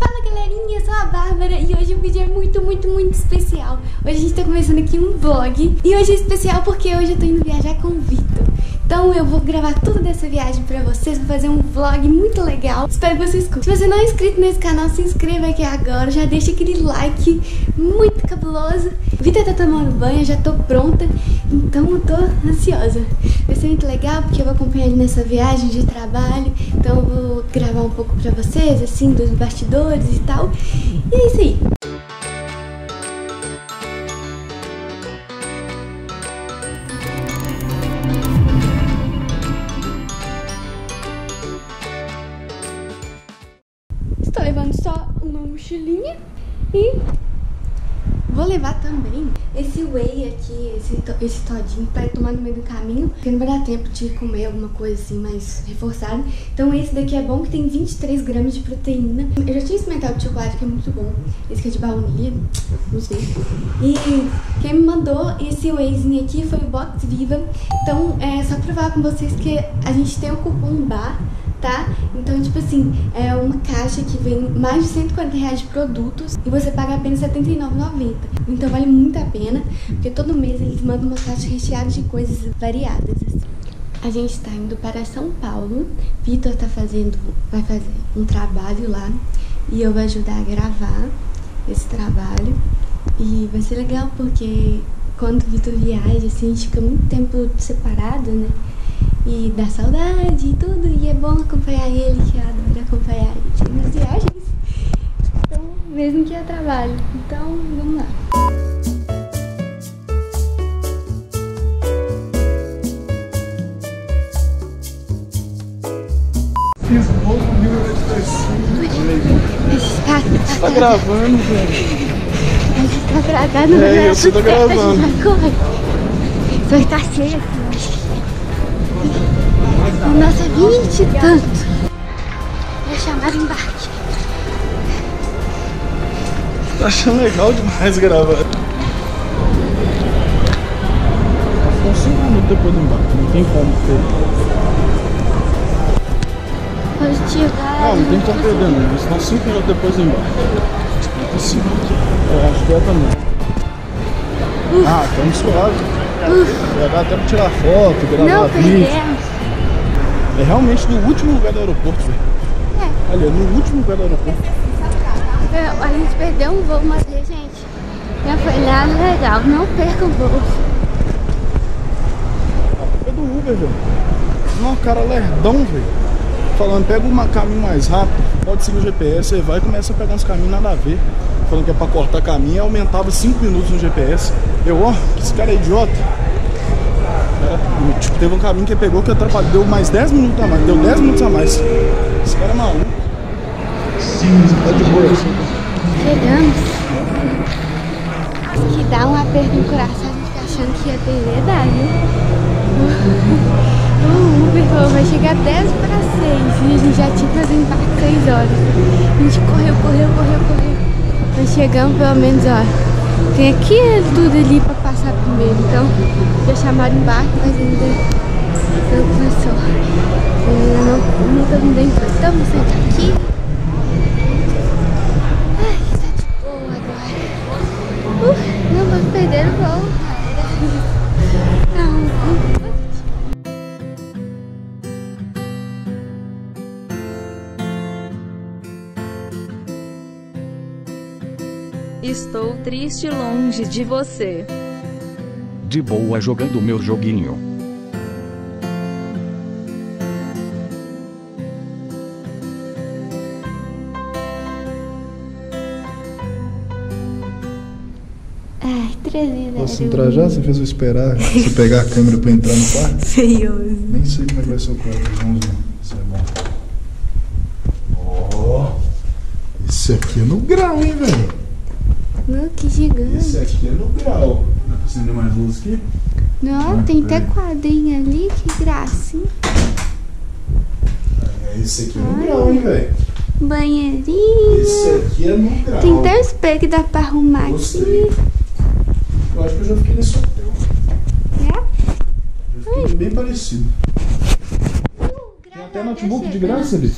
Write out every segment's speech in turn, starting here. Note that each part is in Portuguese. Fala galerinha, eu sou a Bárbara e hoje o vídeo é muito especial. Hoje a gente tá começando aqui um vlog e hoje é especial porque hoje eu tô indo viajar com o Vitor. Então eu vou gravar tudo dessa viagem pra vocês, vou fazer um vlog muito legal. Espero que vocês curtam. Se você não é inscrito nesse canal, se inscreva aqui agora, já deixa aquele like muito cabuloso. O Vitor tá tomando banho, eu já tô pronta, então eu tô ansiosa. Vai ser muito legal porque eu vou acompanhar ele nessa viagem de trabalho, então eu vou gravar um pouco pra vocês, assim, dos bastidores e tal. E é isso aí. Estou levando só uma mochilinha e vou levar também esse whey aqui, esse todinho pra ir tomar no meio do caminho, porque não vai dar tempo de comer alguma coisa assim mais reforçada. Então esse daqui é bom, que tem 23 gramas de proteína. Eu já tinha experimentado de chocolate, que é muito bom. Esse aqui é de baunilha, não sei. E quem me mandou esse wheyzinho aqui foi o Box Viva. Então é só pra falar com vocês que a gente tem o cupom BAR, tá? Então, tipo assim, é uma caixa que vem mais de 140 reais de produtos e você paga apenas R$79,90. Então vale muito a pena, porque todo mês eles mandam uma caixa recheada de coisas variadas. A gente tá indo para São Paulo, Vitor tá vai fazer um trabalho lá e eu vou ajudar a gravar esse trabalho. E vai ser legal porque quando o Vitor viaja, assim, a gente fica muito tempo separado, né? E dá saudade e tudo, e é bom acompanhar ele, que eu adoro acompanhar ele nas viagens, então, mesmo que eu trabalho. Então, vamos lá. Fiz um pouco de 1925. Tá gravando, velho. A gente tá atrasado, né? É, eu sei, tá gravando. Só que tá cheio aqui. Nossa, 20 e tanto. É chamado embarque. Tá achando legal demais gravar. São 5 minutos depois do embarque, não tem como ter. Pode tirar. Não, não tem como perder, não. São 5 minutos depois do embarque. É possível. Eu acho que é também. Ah, estamos suaves. Vai dar até pra tirar foto, gravar vídeo. É realmente no último lugar do aeroporto, velho. É. Olha, no último lugar do aeroporto. A gente perdeu um voo, mas, gente, já foi lá legal. Não perca o voo. É do Uber, velho. Não, cara lerdão, velho. Falando, pega um caminho mais rápido, pode seguir o GPS, você vai e começa a pegar uns caminhos nada a ver. Falando que é pra cortar caminho, aumentava 5 minutos no GPS. Eu, ó, esse cara é idiota. É, tipo, teve um caminho que pegou que atrapalhou, deu mais 10 minutos a mais, deu 10 minutos a mais. Esse cara é maluco. Sim, tá de boa. Chegamos. Que dá um aperto no coração, a gente tá achando que ia ter verdade, né? O Uber falou, vai chegar 10 para 6 e a gente já tinha que fazer embarque 6 horas. A gente correu. Nós chegamos pelo menos, ó, tem aqui tudo ali para passar primeiro. Então, já chamaram embarque, mas ainda não começou. Ainda não deu embarque. Então, vamos sentar aqui. Ai, tá de boa agora. Não vamos perder o voo. Não. Estou triste longe de você. De boa jogando meu joguinho. Ai, 3 posso entrar já? Você fez eu esperar você pegar a câmera pra entrar no quarto? Feioso. Nem sei como é que vai ser o quarto. Vamos lá. Isso é bom. Oh, isso aqui é no grau, hein, velho? Não, que gigante. Esse aqui é no grau. Dá pra acender mais luz aqui? Não, ah, tem até quadrinho ali, que gracinha. Esse aqui é no grau, hein, velho? Banheirinho. Esse aqui é no grau. Tem até o espelho que dá pra arrumar. Gostei. Aqui. Eu acho que eu já fiquei nesse hotel. É? Já fiquei bem parecido. Tem até notebook de graça ali.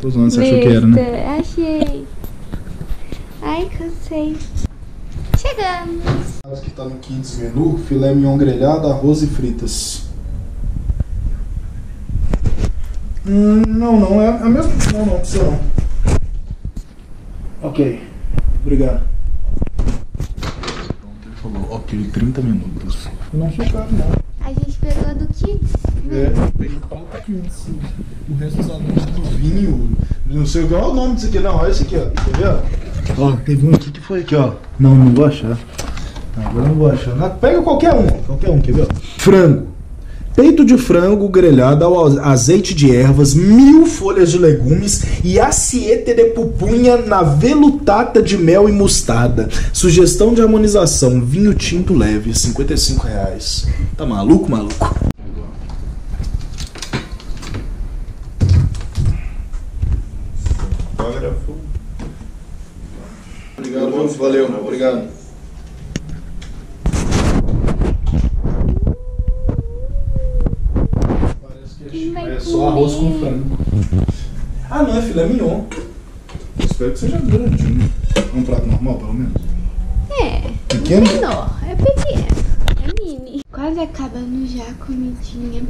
Tô zoando, você achou que era, né? Achei. Ai, cansei. Chegamos. As que tá no Kids Menu, filé mignon grelhado, arroz e fritas. Não, não, é a mesma. Não, não, precisa não. Ok, obrigado. Pronto, ele falou, ok, 30 minutos. Não sou caro, não. A gente pegou do Kids, né? É, pegou do Kids. O resto dos alunos do vinho, não sei qual é o nome disso aqui, não. Olha esse aqui, ó. Tá vendo? Ó, teve um aqui que foi aqui, ó. Não, não vou achar. Agora não vou achar. Pega qualquer um, quer ver? Frango. Peito de frango grelhado ao azeite de ervas, 1000 folhas de legumes e assiete de pupunha na velutata de mel e mostarda. Sugestão de harmonização, vinho tinto leve, R$55. Tá maluco, maluco? Obrigado, Jones, valeu, obrigado. É só arroz com frango. Ah, não, é filé mignon. Eu espero que seja grande. É um prato normal, pelo menos? É. Pequeno? Menor. É pequeno. É mini. Quase acabando já a comidinha.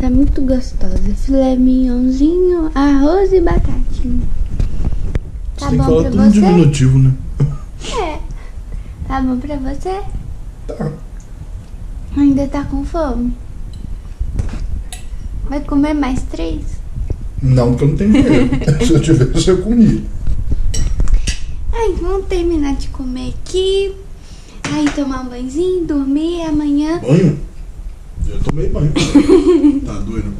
Tá muito gostosa. Filé mignonzinho, arroz e batatinha. Tá bom pra você? Tem que falar tudo diminutivo, né? É. Tá bom pra você? Tá. Ainda tá com fome? Vai comer mais 3? Não, porque eu não tenho dinheiro. Se eu tivesse, eu comia. Ai, vamos terminar de comer aqui. Aí tomar um banhozinho, dormir amanhã. Banho? Eu tomei banho. Tá doido?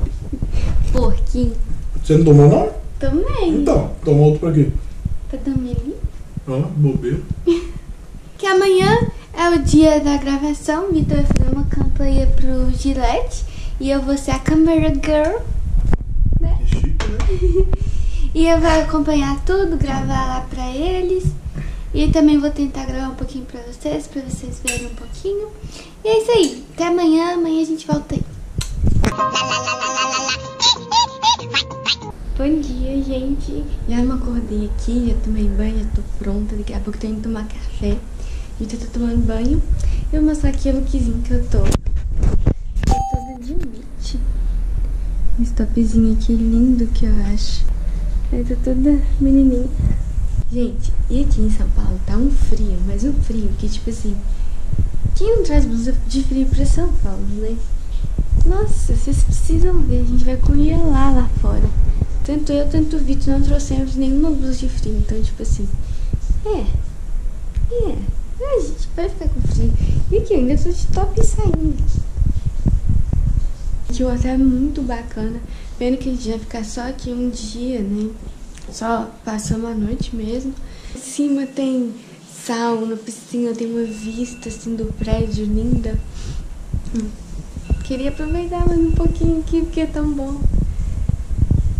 Porquinho. Você não tomou não? Tomei. Então, tomou outro pra quê? Pra dormir ali. Ah, bobeira. Que amanhã é o dia da gravação. O Vitor vai fazer uma campanha pro Gillette. E eu vou ser a camera girl, né? Que chique, né? E eu vou acompanhar tudo, gravar lá pra eles. E também vou tentar gravar um pouquinho pra vocês verem um pouquinho. E é isso aí. Até amanhã. Amanhã a gente volta aí. Bom dia, gente. Já me acordei aqui, já tomei banho, já tô pronta. Daqui a pouco tô indo tomar café. Gente, eu tô tomando banho. Eu vou mostrar aqui o lookzinho que eu tô. Esse topzinho aqui lindo que eu acho. Eu tô toda menininha. Gente, e aqui em São Paulo tá um frio, mas um frio que tipo assim... Quem não traz blusa de frio pra São Paulo, né? Nossa, vocês precisam ver, a gente vai congelar lá fora. Tanto eu, tanto o Vitor não trouxemos nenhuma blusa de frio, então tipo assim... A gente vai ficar com frio. E aqui eu ainda tô de top saindo. Que o hotel é muito bacana, vendo que a gente vai ficar só aqui um dia, né? Só passando a noite mesmo. Em cima tem sauna, piscina, tem uma vista assim do prédio linda. Queria aproveitar mais um pouquinho aqui porque é tão bom.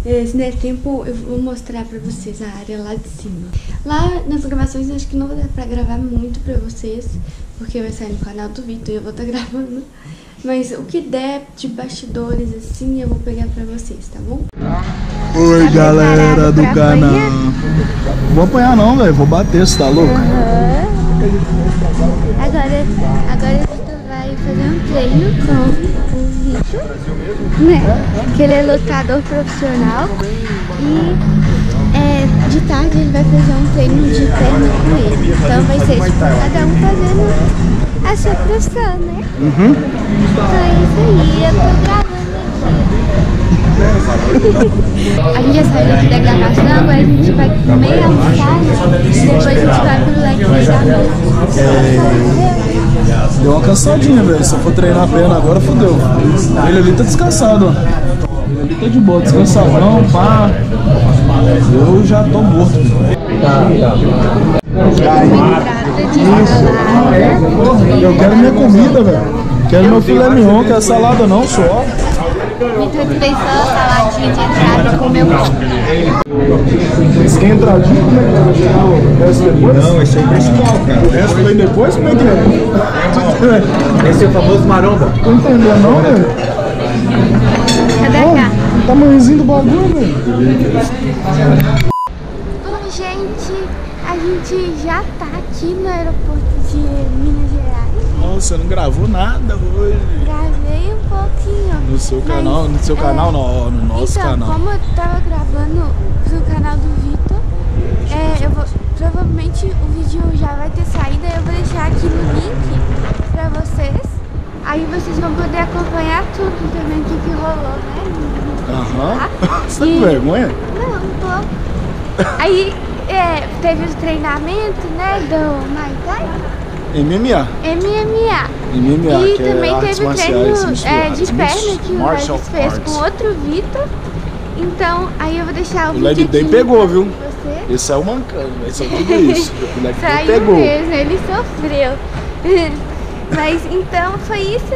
Se der tempo eu vou mostrar pra vocês a área lá de cima. Lá nas gravações acho que não vou dar pra gravar muito pra vocês, porque vai sair no canal do Vitor e eu vou estar gravando. Mas o que der de bastidores assim eu vou pegar pra vocês, tá bom? Oi galera do canal. Não vou apanhar não, velho, vou bater, você tá louco? Agora a gente vai fazer um treino com o Vitor, né? Que ele é lutador profissional. E de tarde ele vai fazer um treino de perna com ele. Então vai ser tipo, cada um fazendo a sua profissão, né? Uhum. Então é isso aí, eu tô gravando aqui. A gente já saiu aqui da gravação, agora a gente vai comer, almoçar e depois a gente vai pro leque da noite. Deu uma cansadinha, velho. Se eu for treinar a perna agora, fodeu. Ele ali tá descansado, ó. Ele tá de boa, descansadão, pá. Eu já tô morto. Tá. Isso. Eu quero minha comida, velho. Quero meu filé mignon, que é salada não, só. Vitor fez só saladinha de entrada com meu pão. Esse que é entradinho, como é que vai chegar o resto depois? Não, esse é o principal, cara. O resto vem depois, como é que é? Esse é o famoso maromba. Não entendeu não, velho? Cadê a carne? Tamanhozinho do bagulho, velho. Bom, gente, a gente já tá aqui no aeroporto de Minas Gerais. Nossa, não gravou nada hoje. Gravei um pouquinho. No seu canal, no seu canal não, no nosso canal. Então, como eu tava gravando pro canal do Vitor, eu vou... Provavelmente o vídeo já vai ter saído, eu vou deixar aqui no link pra vocês. Aí vocês vão poder acompanhar tudo também, o que rolou, né? Aham. Você tá com vergonha? Não, um pouco. Aí teve os treinamentos, né, do Muay Thai? MMA. E também teve o treino de perna que o Marcos fez com outro Vitor. Então, aí eu vou deixar o vídeo aqui. O Leg Day pegou, viu? Ele saiu mancando, mas só tudo isso. O moleque pegou. Mesmo, ele sofreu. Mas então foi isso.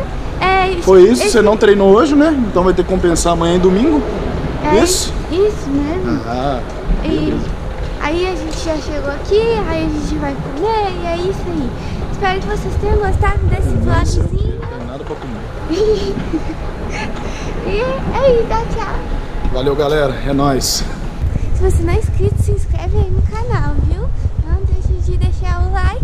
Foi isso, você não treinou hoje, né? Então vai ter que compensar amanhã e domingo. Isso? Isso mesmo. Ah, e aí a gente já chegou aqui, aí a gente vai comer e é isso aí. Espero que vocês tenham gostado desse vlogzinho. Não tem nada pra comer. E aí, dá tchau. Valeu, galera. É nóis. Se você não é inscrito, se inscreve aí no canal, viu? Não deixe de deixar o like